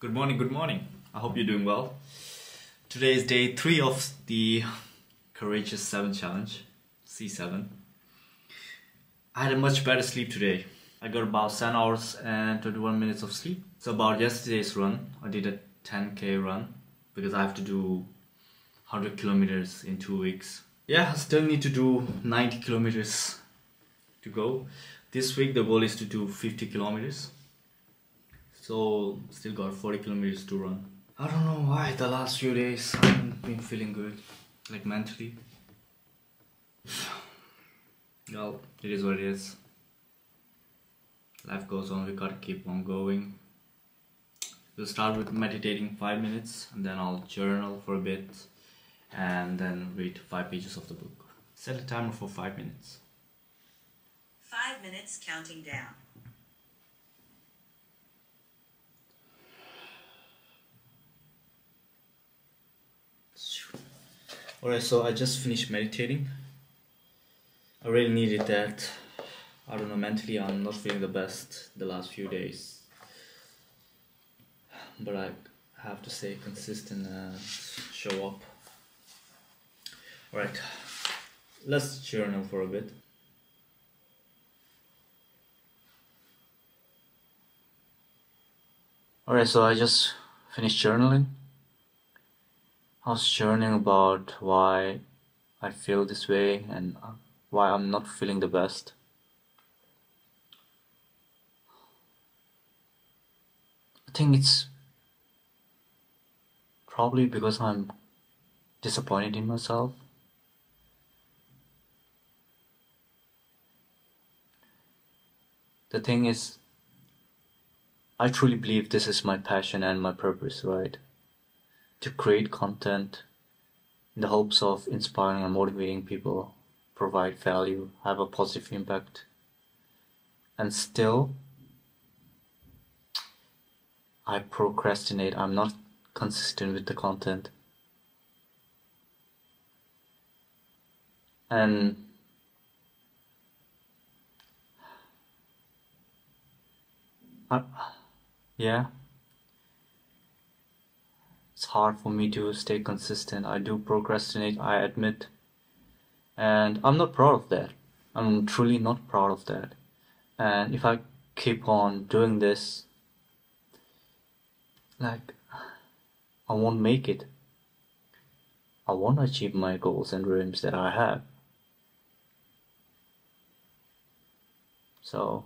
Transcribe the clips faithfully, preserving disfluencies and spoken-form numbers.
Good morning, good morning. I hope you're doing well. Today is day three of the Courageous Seven challenge, C seven. I had a much better sleep today. I got about seven hours and twenty-one minutes of sleep. So about yesterday's run, I did a ten K run because I have to do one hundred kilometers in two weeks. Yeah, I still need to do ninety kilometers to go. This week the goal is to do fifty kilometers. So, still got forty kilometers to run. I don't know why the last few days I haven't been feeling good, like mentally. Well, it is what it is. Life goes on, we gotta keep on going. We'll start with meditating five minutes and then I'll journal for a bit and then read five pages of the book. Set a timer for five minutes. five minutes counting down. Alright, so I just finished meditating. I really needed that. I don't know, mentally I'm not feeling the best the last few days. But I have to stay consistent and show up. Alright, let's journal for a bit. Alright, so I just finished journaling. I was journaling about why I feel this way and why I'm not feeling the best. I think it's probably because I'm disappointed in myself. The thing is, I truly believe this is my passion and my purpose, right? To create content in the hopes of inspiring and motivating people, provide value, have a positive impact. And still, I procrastinate. I'm not consistent with the content. And I, yeah. It's hard for me to stay consistent. I do procrastinate, I admit. And I'm not proud of that. I'm truly not proud of that. And if I keep on doing this, like, I won't make it. I won't achieve my goals and dreams that I have. So,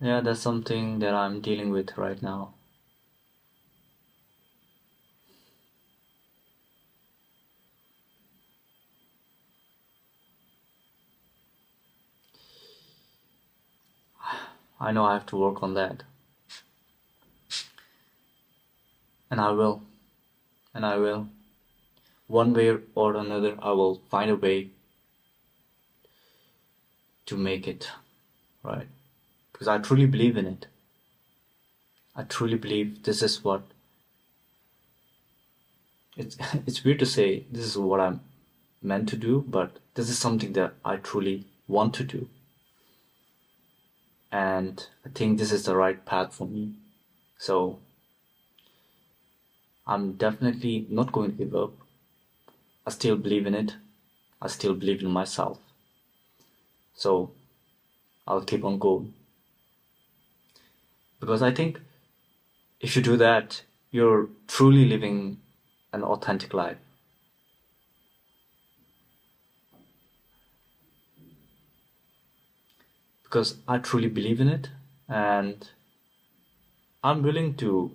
yeah, that's something that I'm dealing with right now. I know I have to work on that. And I will. And I will. One way or another, I will find a way to make it, right? Because I truly believe in it. I truly believe this is what, it's it's weird to say this is what I'm meant to do, but this is something that I truly want to do. And I think this is the right path for me. So I'm definitely not going to give up. I still believe in it. I still believe in myself. So I'll keep on going. Because I think if you do that, you're truly living an authentic life. Because I truly believe in it and I'm willing to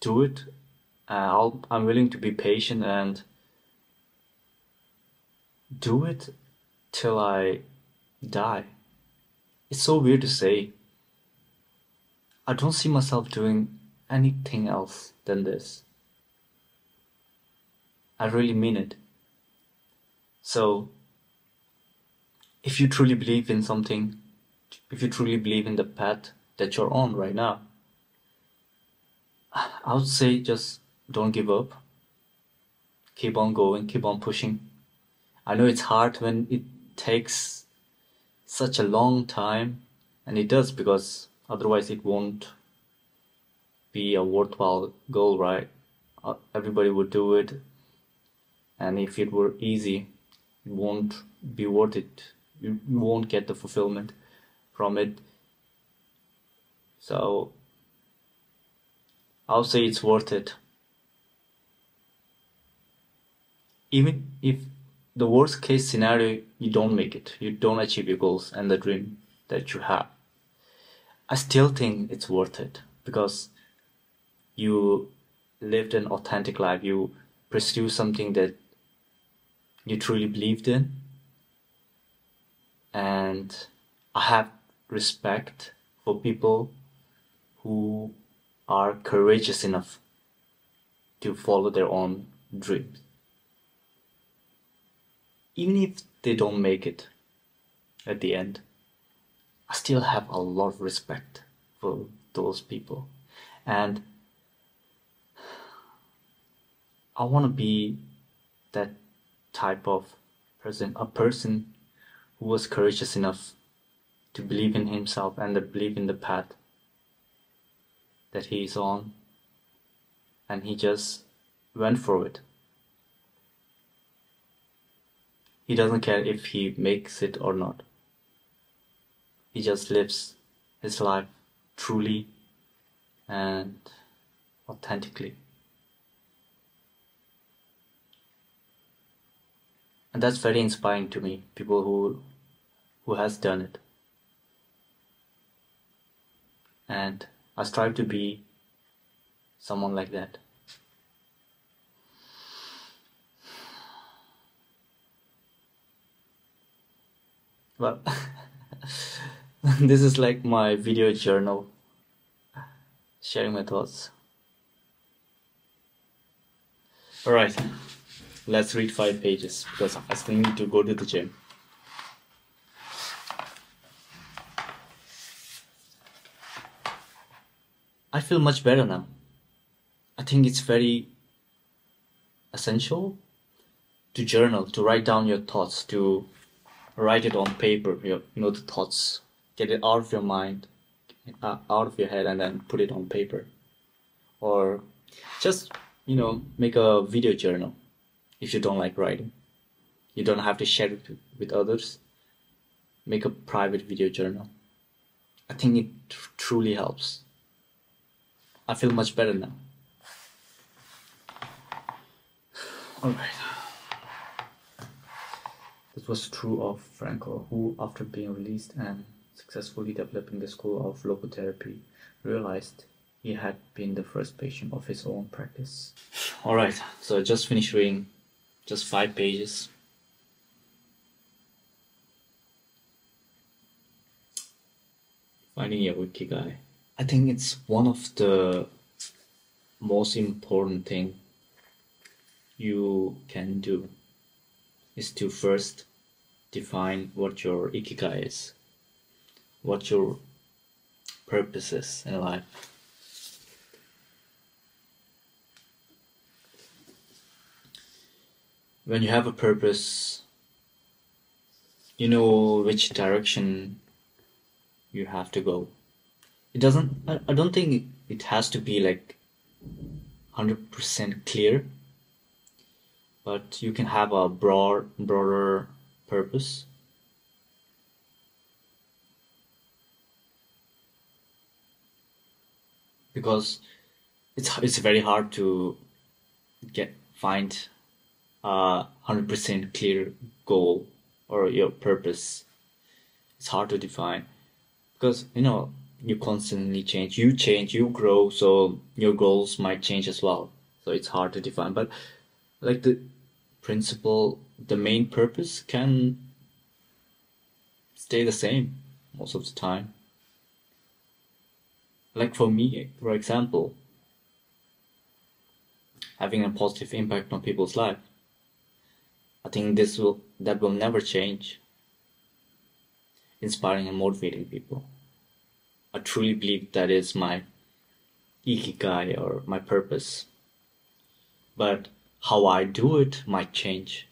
do it. Uh, I'll, I'm willing to be patient and do it till I die. It's so weird to say. I don't see myself doing anything else than this. I really mean it. So, if you truly believe in something, if you truly believe in the path that you're on right now, I would say just don't give up. Keep on going, keep on pushing. I know it's hard when it takes such a long time, and it does, because otherwise it won't be a worthwhile goal, right? Uh, everybody would do it, and if it were easy, it won't be worth it. You won't get the fulfillment from it. So I'll say it's worth it, even if the worst case scenario, you don't make it, you don't achieve your goals and the dream that you have. I still think it's worth it, because you lived an authentic life, you pursue something that you truly believed in, and I have respect for people who are courageous enough to follow their own dreams, even if they don't make it at the end. I still have a lot of respect for those people, and I want to be that type of person, a person who was courageous enough to believe in himself and to believe in the path that he is on, and he just went for it. He doesn't care if he makes it or not. He just lives his life truly and authentically. And that's very inspiring to me, people who who has done it. And I strive to be someone like that. Well, this is like my video journal, sharing my thoughts. Alright, let's read five pages because I still need to go to the gym. I feel much better now. I think it's very essential to journal, to write down your thoughts, to write it on paper, your, you know, the thoughts. Get it out of your mind, out of your head, and then put it on paper. Or just, you know, make a video journal if you don't like writing. You don't have to share it with others. Make a private video journal. I think it tr- truly helps. I feel much better now. Alright. This was true of Frankl, who, after being released and successfully developing the school of logotherapy, realized he had been the first patient of his own practice. Alright, so I just finished reading just five pages. Finding your ikigai. I think it's one of the most important thing you can do, is to first define what your ikigai is, what your purpose is in life. When you have a purpose, you know which direction you have to go. It doesn't, I, I don't think it has to be like one hundred percent clear, but you can have a broad, broader purpose. Because it's it's very hard to get find a one hundred percent clear goal or your purpose. It's hard to define because, you know, you constantly change, you change, you grow, so your goals might change as well. So it's hard to define, but like the principle, the main purpose can stay the same most of the time. Like for me, for example, having a positive impact on people's life. I think this will that will never change. Inspiring and motivating people. I truly believe that is my ikigai or my purpose. But how I do it might change.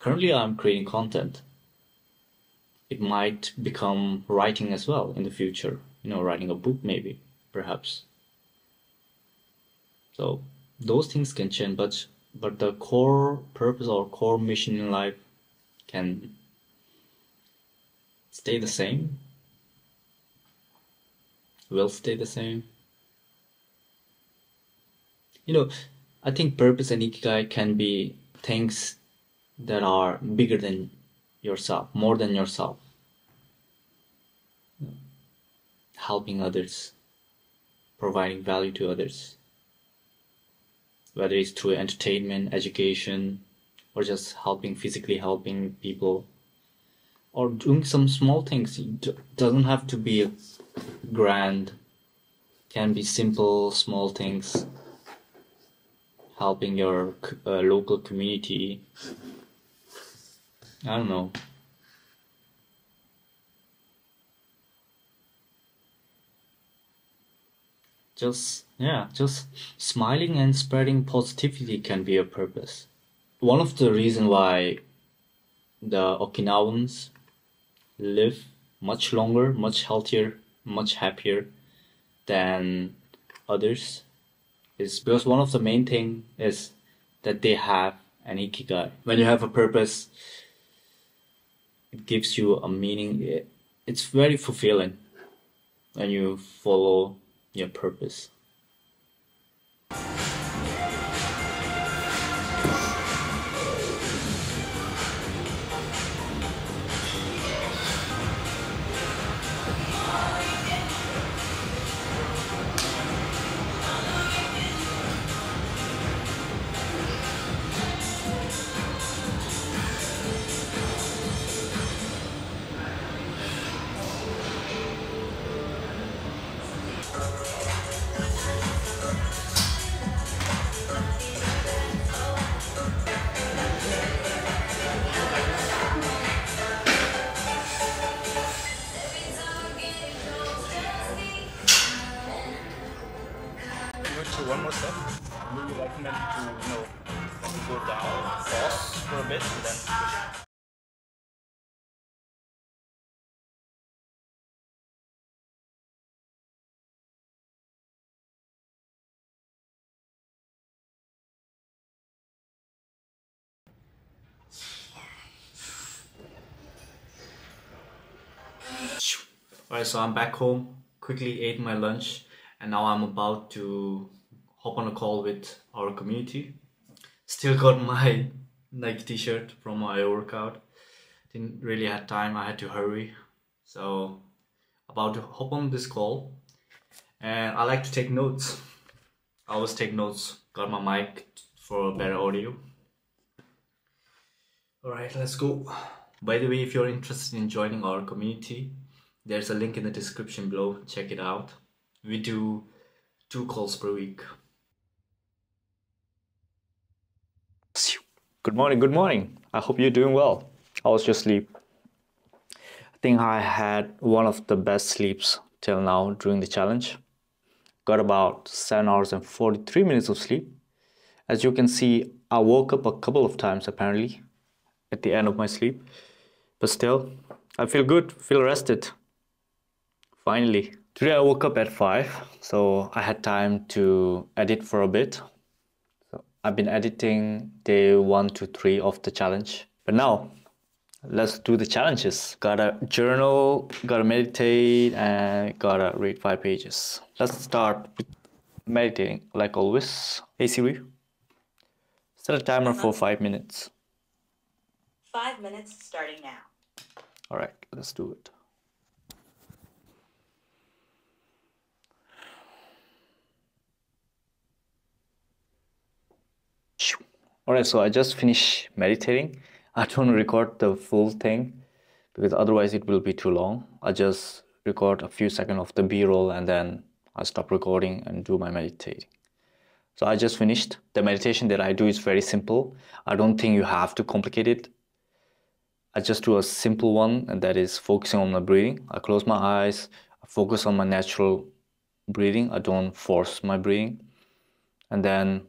Currently, I'm creating content. it might become writing as well in the future, you know, writing a book maybe, perhaps. So those things can change, but but the core purpose or core mission in life can stay the same, will stay the same. You know, I think purpose and ikigai can be things that are bigger than yourself, more than yourself. Helping others, providing value to others, whether it's through entertainment, education, or just helping, physically helping people, or doing some small things. It doesn't have to be grand, can be simple, small things. Helping your uh, local community, I don't know. Just, yeah, just smiling and spreading positivity can be a purpose. One of the reasons why the Okinawans live much longer, much healthier, much happier than others is because one of the main thing is that they have an ikigai. When you have a purpose, it gives you a meaning. It's very fulfilling when you follow your purpose. One more step. Would you recommend to, you know, go down, pause for a bit, and then push? Alright, so I'm back home, quickly ate my lunch, and now I'm about to hop on a call with our community. Still got my Nike t-shirt from my workout. Didn't really have time, I had to hurry. So, about to hop on this call. And I like to take notes. I always take notes. Got my mic for a better audio. Alright, let's go. By the way, if you're interested in joining our community, there's a link in the description below. Check it out. We do two calls per week. Good morning, good morning. I hope you're doing well. How was your sleep? I think I had one of the best sleeps till now during the challenge. Got about seven hours and forty-three minutes of sleep. As you can see, I woke up a couple of times apparently at the end of my sleep. But still, I feel good, feel rested. Finally. Today I woke up at five, so I had time to edit for a bit. So I've been editing day one to three of the challenge. But now, let's do the challenges. Gotta journal, gotta meditate, and gotta read five pages. Let's start with meditating, like always. Hey Siri, set a timer for five minutes. Five minutes starting now. All right, let's do it. Alright, so I just finished meditating. I don't record the full thing because otherwise it will be too long. I just record a few seconds of the B-roll and then I stop recording and do my meditating. So I just finished. The meditation that I do is very simple. I don't think you have to complicate it. I just do a simple one, and that is focusing on my breathing. I close my eyes, I focus on my natural breathing. I don't force my breathing. And then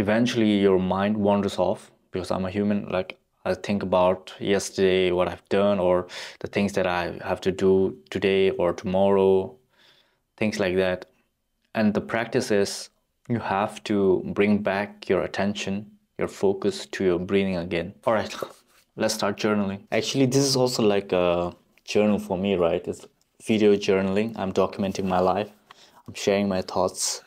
eventually your mind wanders off, because I'm a human, like I think about yesterday, what I've done, or the things that I have to do today or tomorrow, things like that. And the practice is you have to bring back your attention, your focus to your breathing again. All right, let's start journaling. Actually, this is also like a journal for me, right? It's video journaling. I'm documenting my life. I'm sharing my thoughts.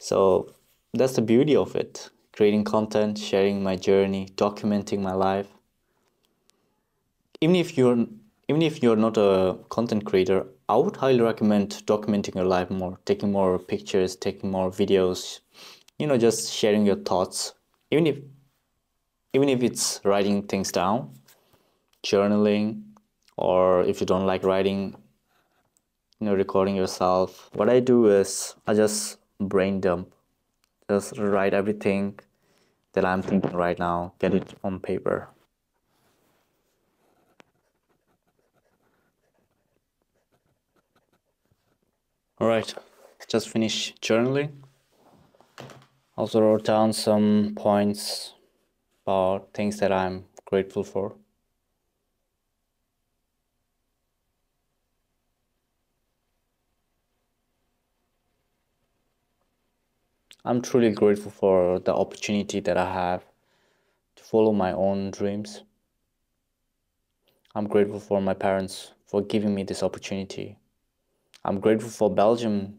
So that's the beauty of it. Creating content, sharing my journey, documenting my life. Even if you're even if you're not a content creator, I would highly recommend documenting your life more, taking more pictures, taking more videos, you know, just sharing your thoughts. Even if even if it's writing things down, journaling, or if you don't like writing, you know, recording yourself. What I do is I just brain dump. Just write everything that I'm thinking right now, get it on paper. All right, just finished journaling. Also wrote down some points about things that I'm grateful for. I'm truly grateful for the opportunity that I have to follow my own dreams. I'm grateful for my parents for giving me this opportunity. I'm grateful for Belgium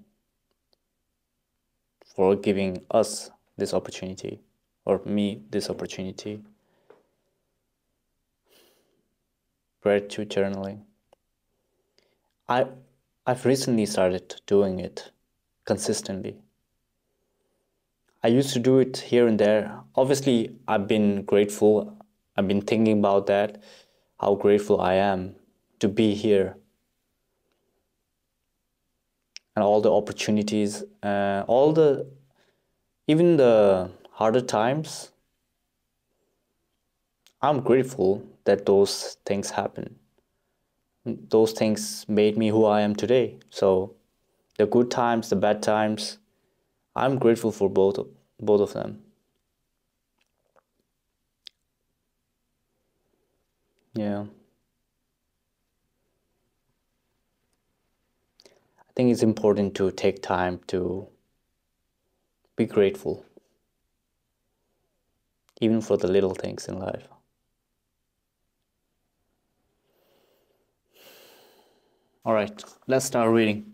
for giving us this opportunity, or me this opportunity. Gratitude journaling. I, I've recently started doing it consistently. I used to do it here and there. Obviously, I've been grateful. I've been thinking about that, how grateful I am to be here. And all the opportunities, uh, all the, even the harder times, I'm grateful that those things happen. Those things made me who I am today. So the good times, the bad times, I'm grateful for both of, both of them. Yeah. I think it's important to take time to be grateful, even for the little things in life. All right, let's start reading.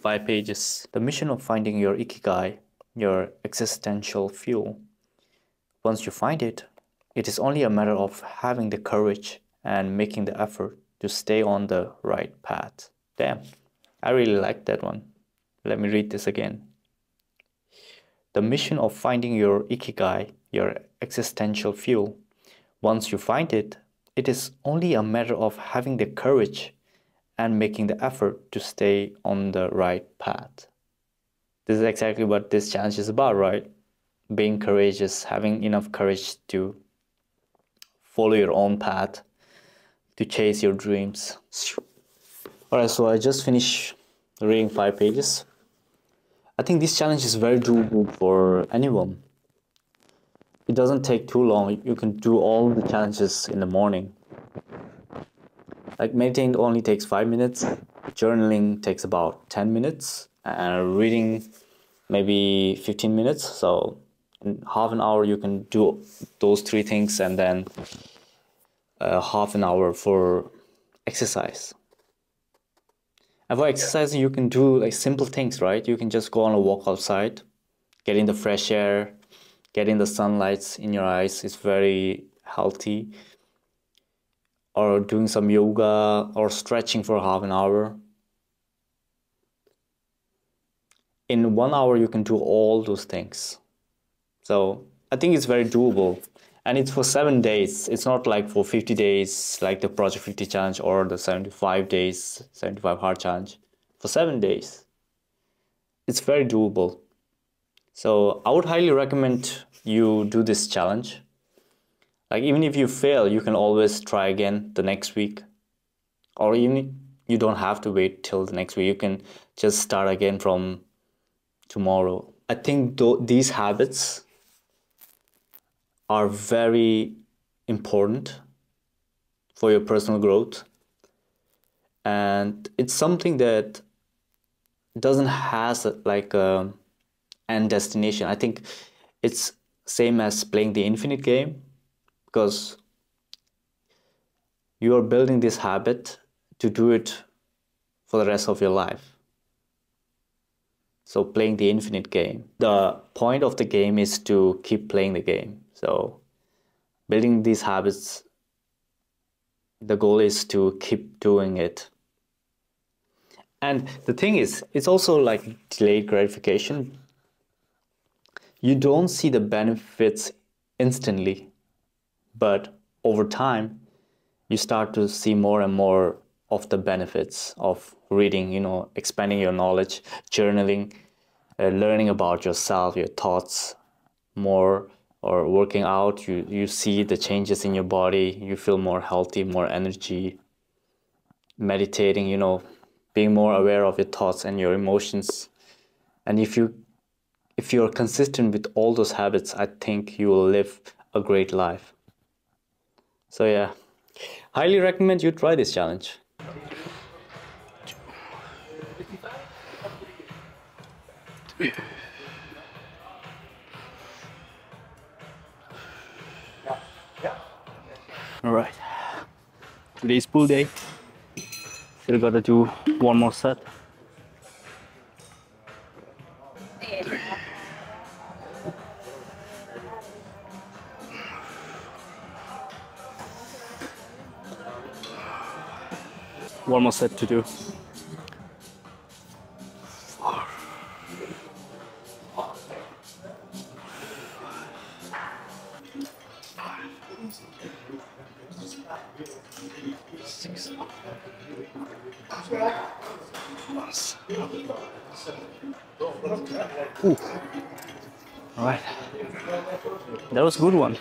Five pages. The mission of finding your ikigai, your existential fuel. Once you find it, it is only a matter of having the courage and making the effort to stay on the right path. Damn, I really like that one. Let me read this again. The mission of finding your ikigai, your existential fuel. Once you find it, it is only a matter of having the courage and making the effort to stay on the right path. This is exactly what this challenge is about, right? Being courageous, having enough courage to follow your own path, to chase your dreams. All right, so I just finished reading five pages. I think this challenge is very doable for anyone. It doesn't take too long. You can do all the challenges in the morning. Like meditating only takes five minutes, journaling takes about ten minutes, and reading maybe fifteen minutes. So in half an hour you can do those three things, and then uh, half an hour for exercise. And for exercising, you can do like simple things, right? You can just go on a walk outside, get in the fresh air, get in the sunlight in your eyes. It's very healthy. Or doing some yoga or stretching for half an hour. In one hour, you can do all those things. So I think it's very doable. And it's for seven days. It's not like for fifty days, like the Project fifty challenge or the seventy-five days, seventy-five hard challenge. For seven days. It's very doable. So I would highly recommend you do this challenge. Like even if you fail, you can always try again the next week. Or even you don't have to wait till the next week. You can just start again from tomorrow. I think th these habits are very important for your personal growth. And it's something that doesn't has like a end destination. I think it's same as playing the infinite game, because you are building this habit to do it for the rest of your life. So playing the infinite game. The point of the game is to keep playing the game. So building these habits, the goal is to keep doing it. And the thing is, it's also like delayed gratification. You don't see the benefits instantly, but over time, you start to see more and more of the benefits of reading, you know, expanding your knowledge, journaling, uh, learning about yourself, your thoughts more, or working out. You, you see the changes in your body. You feel more healthy, more energy, meditating, you know, being more aware of your thoughts and your emotions. And if you, if you're consistent with all those habits, I think you will live a great life. So yeah, highly recommend you try this challenge. All right, today's pool day. Still gotta do one more set. One more set to do. Ooh. All right, that was a good one.